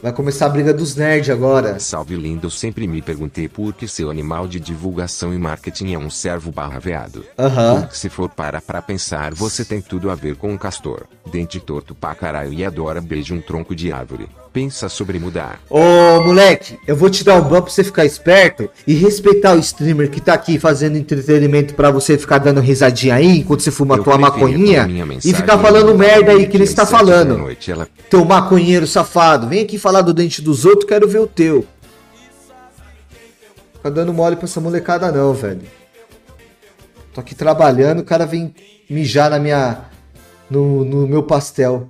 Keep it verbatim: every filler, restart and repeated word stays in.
Vai começar a briga dos nerds agora. Salve lindo, eu sempre me perguntei por que seu animal de divulgação e marketing é um servo barra veado. Aham. Porque se for para pra pensar, você tem tudo a ver com um castor. Dente torto pra caralho e adora beijo um tronco de árvore. Pensa sobre mudar. Ô moleque, eu vou te dar um ban pra você ficar esperto e respeitar o streamer que tá aqui fazendo entretenimento pra você ficar dando risadinha aí enquanto você fuma eu tua maconhinha e ficar falando merda aí que ele está falando. Noite, ela... Teu maconheiro safado, vem aqui falar falar do dente dos outros, quero ver o teu. Tá dando mole pra essa molecada não, velho. Tô aqui trabalhando, o cara vem mijar na minha... No, no meu pastel.